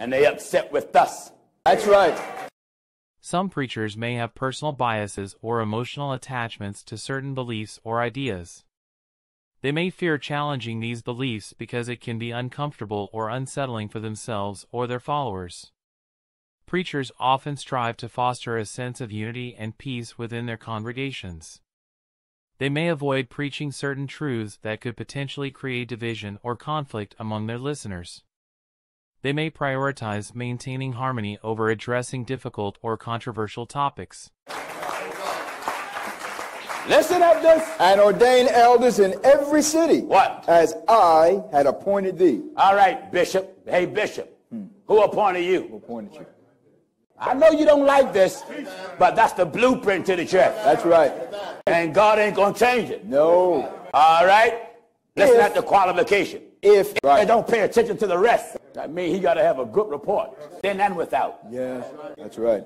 and they upset with us. That's right. Some preachers may have personal biases or emotional attachments to certain beliefs or ideas. They may fear challenging these beliefs because it can be uncomfortable or unsettling for themselves or their followers. Preachers often strive to foster a sense of unity and peace within their congregations. They may avoid preaching certain truths that could potentially create division or conflict among their listeners. They may prioritize maintaining harmony over addressing difficult or controversial topics. Listen up, this. And ordain elders in every city. What? As I had appointed thee. All right, Bishop. Hey, Bishop. Who appointed you? Who appointed you? I know you don't like this, but that's the blueprint to the church. That's right. And God ain't going to change it. No. All right? Listen at the qualification. If they don't pay attention to the rest, I mean, he got to have a good report. Then and without. Yeah, that's right.